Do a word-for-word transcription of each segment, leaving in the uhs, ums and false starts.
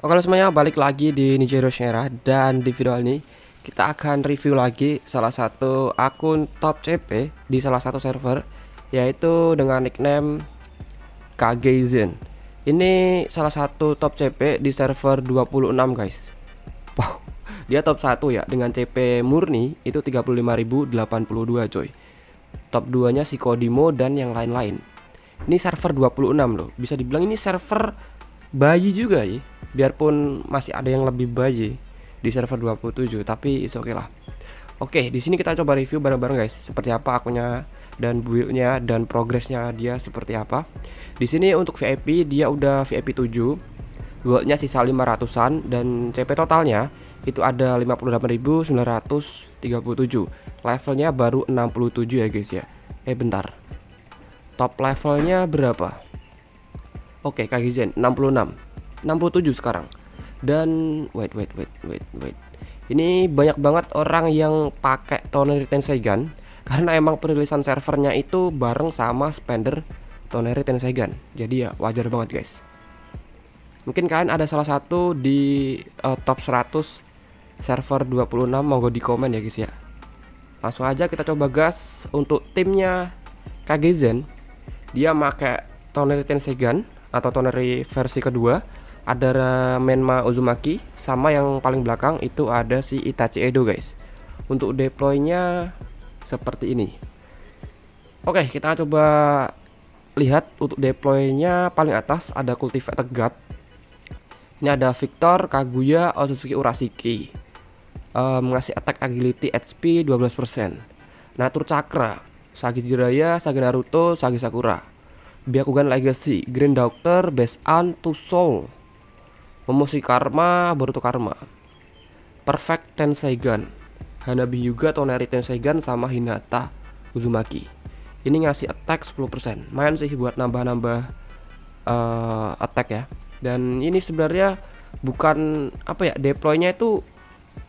Oke semuanya, balik lagi di Ninja Heroes New Era, dan di video ini kita akan review lagi salah satu akun top C P di salah satu server, yaitu dengan nickname Kaguya. Ini salah satu top C P di server dua puluh enam guys. Wow, dia top satu ya, dengan C P murni itu tiga puluh lima ribu delapan puluh dua coy. Top dua nya si Kodimo dan yang lain-lain. Ini server dua puluh enam loh, bisa dibilang ini server bayi juga ya. Biarpun masih ada yang lebih bayi di server dua puluh tujuh, tapi it's okay lah. Oke, di sini kita coba review bareng-bareng guys, seperti apa akunnya dan build-nya dan progresnya dia seperti apa. Di sini untuk V I P dia udah V I P tujuh, gold-nya sisa lima ratusan, dan C P totalnya itu ada lima puluh delapan ribu sembilan ratus tiga puluh tujuh. Levelnya baru enam puluh tujuh ya guys ya. Eh bentar. Top levelnya berapa? Oke, Kaguya enam puluh enam. enam puluh tujuh sekarang. Dan wait wait wait wait wait. Ini banyak banget orang yang pakai Toneri Tenseigan karena emang perilisan servernya itu bareng sama spender Toneri Tenseigan. Jadi ya wajar banget guys. Mungkin kalian ada salah satu di uh, top seratus server dua puluh enam, monggo di komen ya guys ya. Langsung aja kita coba gas untuk timnya Kaguya. Dia pakai Toneri Tenseigan atau Toneri versi kedua. Ada Menma Uzumaki, sama yang paling belakang itu ada si Itachi Edo guys. Untuk deploynya seperti ini. Oke, kita coba lihat untuk deploynya. Paling atas ada Cultivated Guard. Ini ada Victor, Kaguya, Otsutsuki, Urasiki. Um, ngasih attack agility H P dua belas persen. Natur Chakra, Sagijiraya, Sagi Naruto, Sagi Sakura. Byakugan Legacy, Green Doctor, Base An, To Soul. Memusuhi Karma, Baruto Karma. Perfect Tenseigan, Hanabi Yuga, Toneri Tenseigan, sama Hinata Uzumaki. Ini ngasih attack sepuluh persen. Main sih buat nambah-nambah uh, attack ya. Dan ini sebenarnya bukan apa ya, deploynya itu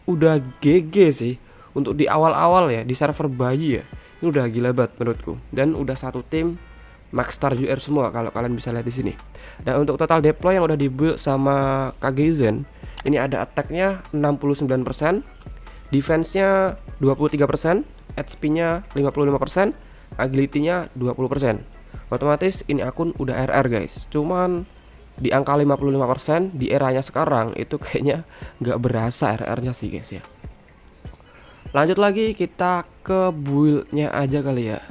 udah G G sih. Untuk di awal-awal ya, di server bayi ya, ini udah gila banget menurutku. Dan udah satu tim Max Star U R semua kalau kalian bisa lihat di sini. Dan untuk total deploy yang udah dibuild sama Kaguya, ini ada attack-nya enam puluh sembilan persen, defense-nya dua puluh tiga persen, H P-nya lima puluh lima persen, agility-nya dua puluh persen. Otomatis ini akun udah R R guys. Cuman di angka lima puluh lima persen di eranya sekarang itu kayaknya nggak berasa R R-nya sih guys ya. Lanjut lagi kita ke build-nya aja kali ya.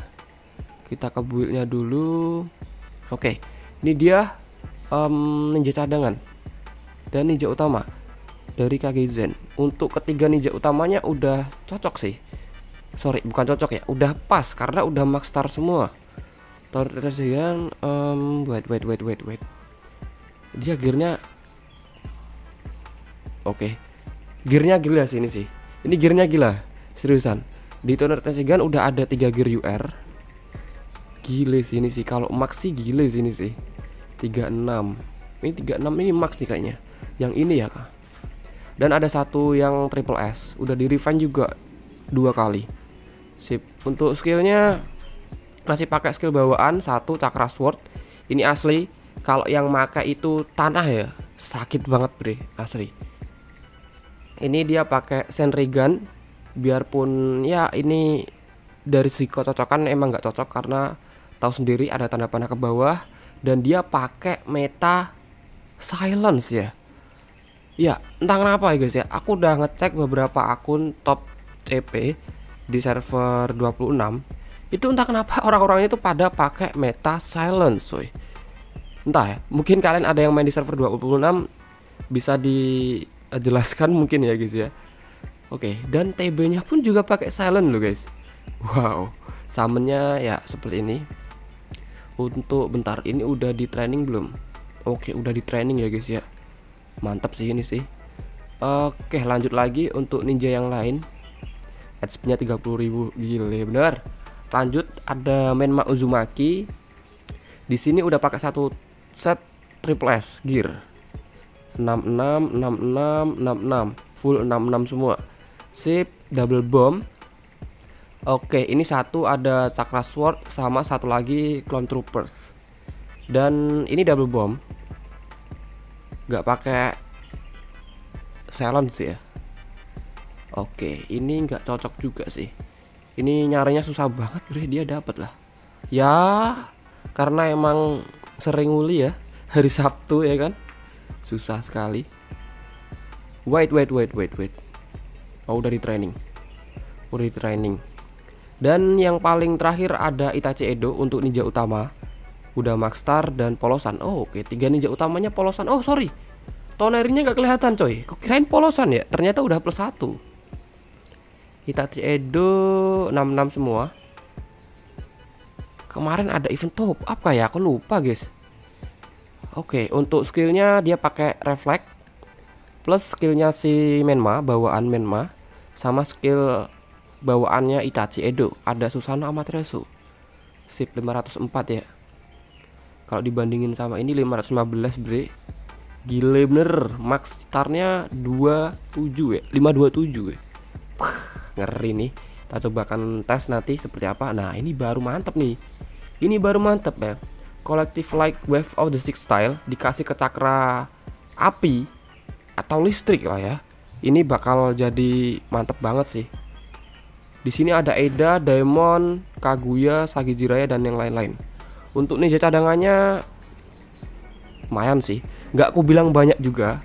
Kita ke build-nya dulu. Oke, ini dia um, ninja cadangan dan ninja utama dari Kaguya. Untuk ketiga ninja utamanya udah cocok sih. Sorry, bukan cocok ya, udah pas karena udah max star semua. Tenseigan, um, wait wait wait wait wait. Dia gearnya oke. Gearnya gila sih ini sih. Ini gearnya gila, seriusan. Di Tenseigan udah ada tiga gear U R. Gile sih ini sih, kalau max sih gile sih ini sih. Tiga puluh enam. Ini tiga puluh enam ini max nih kayaknya. Yang ini ya kak. Dan ada satu yang triple S, udah di refund juga dua kali. Sip. Untuk skillnya masih pakai skill bawaan, satu Chakra Sword. Ini asli, kalau yang pakai itu tanah ya, sakit banget bre, asli. Ini dia pakai Senri Gun. Biarpun ya ini dari si kecocokan emang nggak cocok karena tahu sendiri ada tanda panah ke bawah, dan dia pakai meta silence ya. Ya entah kenapa ya guys ya, aku udah ngecek beberapa akun top C P di server dua puluh enam itu, entah kenapa orang-orangnya itu pada pakai meta silence coy. Entah ya, mungkin kalian ada yang main di server dua puluh enam bisa dijelaskan mungkin ya guys ya. Oke, dan T B-nya pun juga pakai silence loh guys. Wow, summonnya ya seperti ini. Untuk bentar, ini udah di training belum? Oke, udah di training ya guys ya. Mantap sih ini sih. Oke, lanjut lagi untuk ninja yang lain. H P-nya tiga puluh ribu, gile bener. Lanjut ada Menma Uzumaki. Di sini udah pakai satu set triple S gear. enam puluh enam enam puluh enam enam puluh enam, full enam puluh enam semua. Sip, double bomb. Oke, ini satu ada Chakra Sword sama satu lagi Clone Troopers. Dan ini double bomb, nggak pakai challenge ya. Oke, ini nggak cocok juga sih. Ini nyarinya susah banget, bre. Dia dapat lah. Ya, karena emang sering nguli ya. Hari Sabtu ya kan. Susah sekali. Wait, wait, wait, wait, wait. Oh, udah di training. Udah di training. Dan yang paling terakhir ada Itachi Edo untuk ninja utama. Udah Max Star dan polosan. Oh, oke, tiga ninja utamanya polosan. Oh, sorry. Tonerinya nggak kelihatan, coy. Kok kirain polosan ya? Ternyata udah plus satu. Itachi Edo enam puluh enam semua. Kemarin ada event top up kayak aku lupa, guys. Oke, untuk skillnya dia pakai reflect plus skillnya si Menma, bawaan Menma, sama skill bawaannya Itachi Edo. Ada Susano Amaterasu. Sip, lima ratus empat ya. Kalau dibandingin sama ini lima ratus lima belas, bre. Gile bener, max starnya dua puluh tujuh ya, lima dua tujuh ya. Puh, ngeri nih. Kita cobakan tes nanti seperti apa. Nah, ini baru mantep nih. Ini baru mantep ya. Collective Light Wave of the Six Style dikasih ke cakra api atau listrik lah ya. Ini bakal jadi mantep banget sih. Di sini ada Eda, Daemon, Kaguya, Sagijiraya dan yang lain-lain. Untuk ninja cadangannya lumayan sih. Nggak aku bilang banyak juga,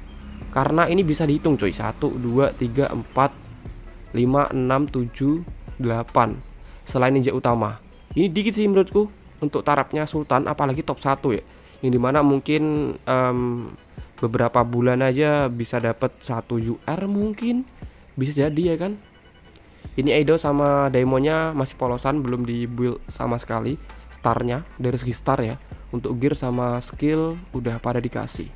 karena ini bisa dihitung coy. Satu, dua, tiga, empat, lima, enam, tujuh, delapan. Selain ninja utama, ini dikit sih menurutku untuk tarafnya Sultan, apalagi top satu ya. Yang dimana mungkin um, beberapa bulan aja bisa dapat satu U R mungkin. Bisa jadi ya kan. Ini Edo sama Daemonnya masih polosan, belum di build sama sekali. Starnya dari segi star ya. Untuk gear sama skill udah pada dikasih.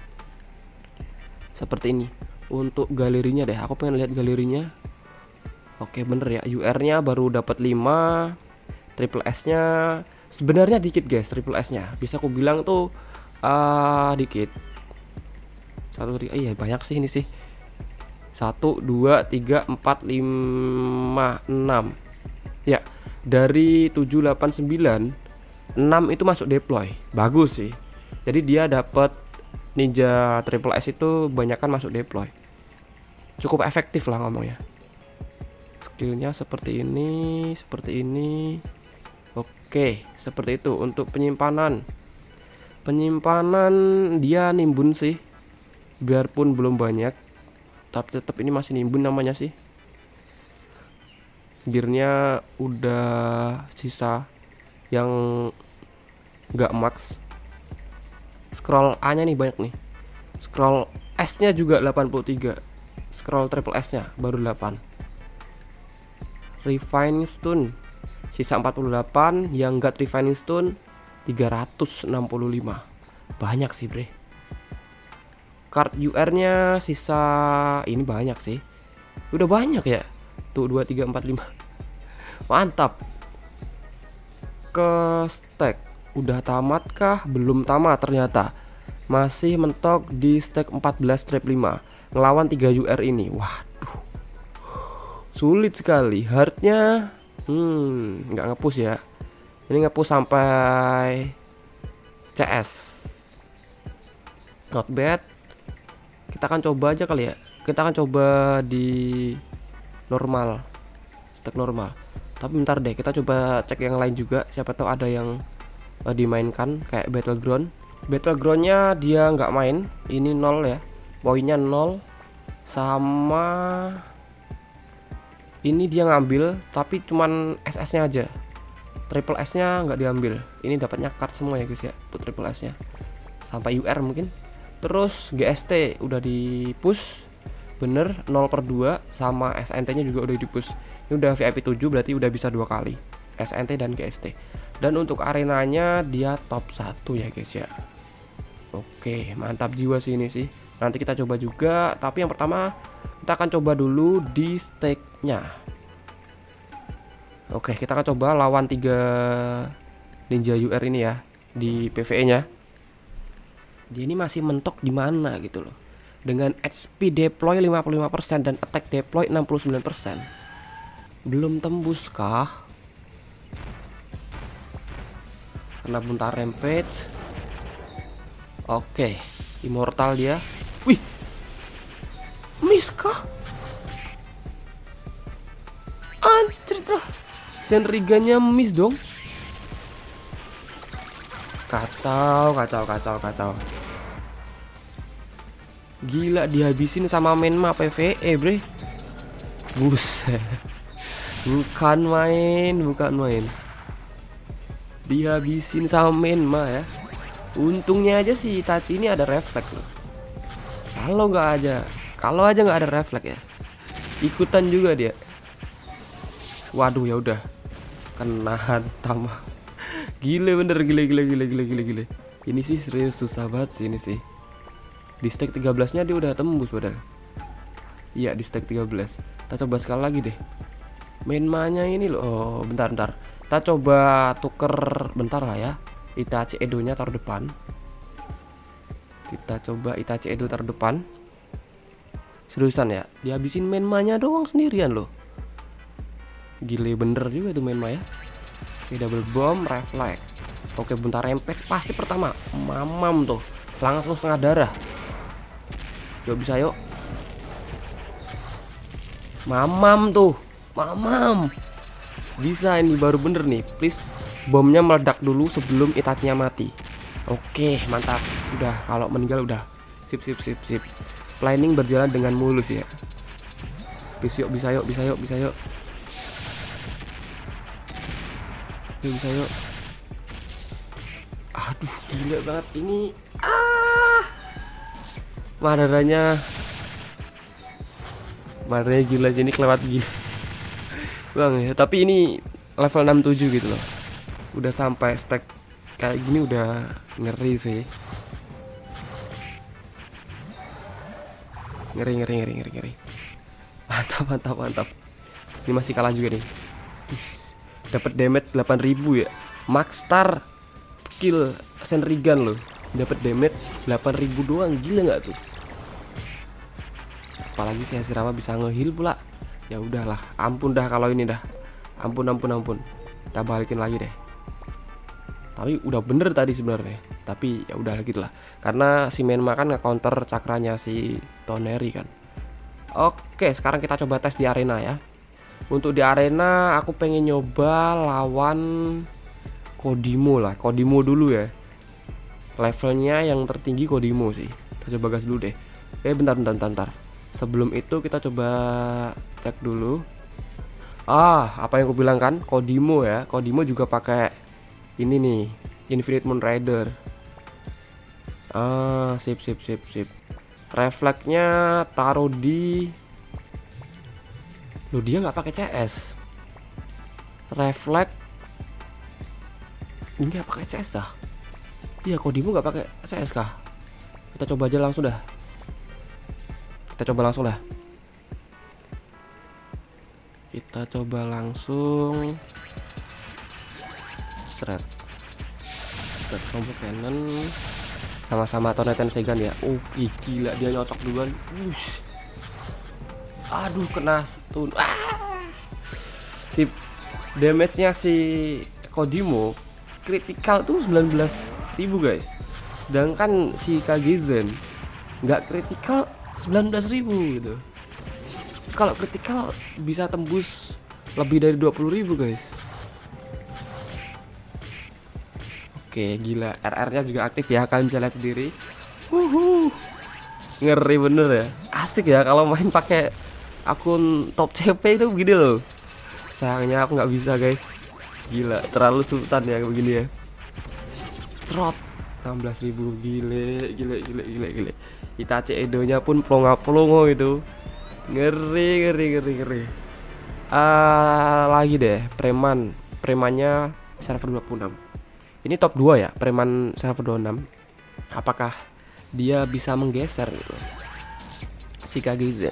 Seperti ini. Untuk galerinya deh, aku pengen lihat galerinya. Oke, bener ya. U R-nya baru dapat lima. Triple S-nya sebenarnya dikit, guys. Triple S-nya bisa aku bilang tuh uh, dikit. Satu, tiga, iya banyak sih ini sih. Satu, dua, tiga, empat, lima, enam. Ya, dari tujuh, delapan, sembilan. enam itu masuk deploy. Bagus sih. Jadi dia dapat ninja triple S itu banyakkan masuk deploy. Cukup efektif lah ngomongnya. Skillnya seperti ini, seperti ini. Oke, seperti itu. Untuk penyimpanan, penyimpanan dia nimbun sih. Biarpun belum banyak, tapi tetap ini masih nimbun namanya sih. Gearnya udah sisa yang nggak max. Scroll A nya nih banyak nih. Scroll S nya juga delapan puluh tiga. Scroll triple S nya baru delapan. Refine stone sisa empat puluh delapan. Yang nggak refine stone tiga ratus enam puluh lima. Banyak sih bre. Card U R nya sisa ini banyak sih. Udah banyak ya. Tuh dua, tiga, empat, lima. Mantap. Ke stack udah tamat kah? Belum tamat ternyata. Masih mentok di stack empat belas trap lima. Ngelawan tiga U R ini. Waduh. Sulit sekali. Hardnya hmm, nggak ngepush ya. Ini ngepush sampai C S. Not bad. Kita akan coba aja kali ya. Kita akan coba di normal. Stack normal. Tapi bentar deh, kita coba cek yang lain juga. Siapa tahu ada yang uh, dimainkan kayak battleground. Battlegroundnya dia nggak main. Ini nol ya, poinnya nol. Sama ini dia ngambil, tapi cuman S S-nya aja. Triple S-nya nggak diambil. Ini dapatnya card semua ya guys ya. Tuh triple S-nya sampai U R mungkin. Terus G S T udah di push. Bener, nol per dua sama S N T-nya juga udah di-push. Ini udah V I P tujuh berarti udah bisa dua kali S N T dan G S T. Dan untuk arenanya dia top satu ya guys ya. Oke, mantap jiwa sih ini sih. Nanti kita coba juga, tapi yang pertama kita akan coba dulu di stake-nya. Oke, kita akan coba lawan tiga ninja U R ini ya di P V E-nya. Dia ini masih mentok di mana gitu loh. Dengan H P deploy lima puluh lima persen dan attack deploy enam puluh sembilan persen. Belum tembus kah? Kena bentar rampage. Oke, immortal dia. Wih. Miss kah? Anjir lah. Senriganya miss dong. Kacau, kacau, kacau, kacau. Gila, dihabisin sama Menma P V E, bre. Buset. Bukan main, bukan main. Dihabisin sama Menma ya. Untungnya aja si Itachi ini ada refleks loh. Kalau nggak aja, kalau aja nggak ada refleks ya. Ikutan juga dia. Waduh, ya udah. Kena hantam. Gila bener, gila gila gila gila gila gila. Ini sih serius susah banget sih ini sih. Di stack tiga belas nya dia udah tembus padahal. Iya, di stack tiga belas. Kita coba sekali lagi deh. Menmanya ini loh. Oh, bentar bentar. Kita coba tuker bentar lah ya. Itachi Edo nya taruh depan. Kita coba Itachi Edo taruh depan. Seriusan ya, dihabisin Menmanya doang sendirian loh. Gile bener juga tuh Menma ya. Oke, double bomb, refleks. Oke, bentar, rempex pasti pertama. Mamam tuh, langsung setengah darah. Yuk bisa yuk. Mamam tuh, mamam. Bisa ini baru bener nih. Please bomnya meledak dulu sebelum Itachi-nya mati. Oke mantap. Udah, kalau meninggal udah. Sip sip sip sip. Planning berjalan dengan mulus ya. Please yuk bisa yuk bisa yuk bisa yuk. Yuk bisa yuk. Aduh gila banget ini. Ah, madaranya, madaranya gila sih ini, kelewat gila bang ya. Tapi ini level enam puluh tujuh gitu loh. Udah sampai stack kayak gini udah ngeri sih. Ngeri ngeri ngeri ngeri ngeri. Mantap mantap mantap. Ini masih kalah juga nih. Dapat damage delapan ribu ya. Max star skill Senrigan loh. Dapat damage delapan ribu doang, gila nggak tuh? Apalagi si Hashirama bisa ngeheal pula. Ya udahlah, ampun dah kalau ini dah. Ampun ampun ampun. Kita balikin lagi deh. Tapi udah bener tadi sebenarnya. Tapi ya udah gitulah. Karena si Menma kan nge-counter cakranya si Toneri kan. Oke, sekarang kita coba tes di arena ya. Untuk di arena aku pengen nyoba lawan Kodimo lah. Kodimo dulu ya. Levelnya yang tertinggi Kodimo sih. Kita coba gas dulu deh. Eh bentar bentar bentar, bentar. Sebelum itu kita coba cek dulu. Ah, apa yang aku bilang kan? Kodimo ya. Kodimo juga pakai ini nih, Infinite Moon Rider. Ah, sip sip sip sip. Refleksnya taruh di. Loh, dia nggak pakai C S. Refleks. Ini nggak pakai C S dah. Iya, Kodimo nggak pakai C S kah? Kita coba aja langsung dah. Kita coba langsung lah. Kita coba langsung. Seret. Seret combo cannon. Sama-sama Toneri Tenseigan ya. Oke, gila dia nyocok duluan. Ush. Aduh kena stun. Ah. Si damage-nya si Kodimo critical tuh sembilan belas ribu guys. Sedangkan si Kagezen nggak critical sembilan belas ribu gitu. Kalau critical bisa tembus lebih dari dua puluh ribu guys. Oke gila, R R nya juga aktif ya, kalian bisa lihat sendiri. Wuhu, ngeri bener ya. Asik ya kalau main pakai akun top C P itu begini loh. Sayangnya aku nggak bisa guys. Gila, terlalu sultan ya begini ya. Trot enam belas ribu, gile gile gile gile gile. Itachi Edo-nya pun plonga-plongo gitu. Ngeri ngeri ngeri ngeri. Uh, lagi deh preman. Premannya server dua puluh enam. Ini top dua ya, preman server dua puluh enam. Apakah dia bisa menggeser gitu si Kagezen?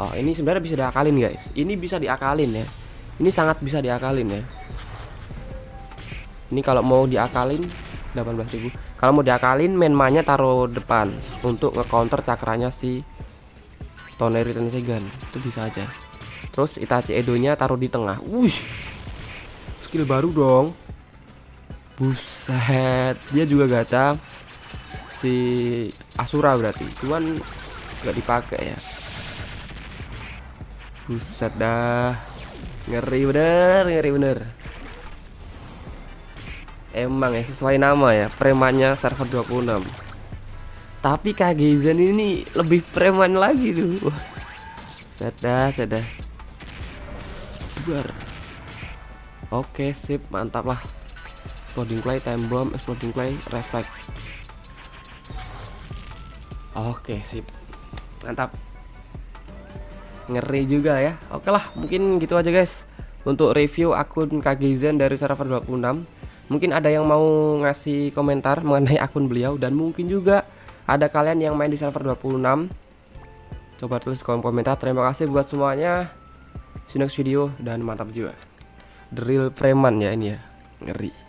Oh, ini sebenarnya bisa diakalin guys. Ini bisa diakalin ya. Ini sangat bisa diakalin ya. Ini kalau mau diakalin delapan belas ribu. Kalau mau diakalin Menmanya taruh depan untuk ngecounter cakranya si Toneri Tenseigan. Itu bisa aja. Terus Itachi Edo-nya taruh di tengah. Wush. Skill baru dong. Buset, dia juga gacha. si Asura berarti, cuman nggak dipakai ya. Buset dah, ngeri bener, ngeri bener. Emang ya sesuai nama ya, premannya server dua puluh enam. Tapi Kagezen ini lebih preman lagi tuh. Sedah, sedah. Buar. Oke, sip, mantap lah. Exploding Clay, Time Bomb, Exploding Clay, Reflect. Oke, sip, mantap. Ngeri juga ya. Oke lah, mungkin gitu aja guys untuk review akun Kagezen dari server dua puluh enam. Mungkin ada yang mau ngasih komentar mengenai akun beliau, dan mungkin juga ada kalian yang main di server dua puluh enam. Coba tulis kolom komentar. Terima kasih buat semuanya. See you next video, dan mantap juga. The real preman ya ini ya. Ngeri.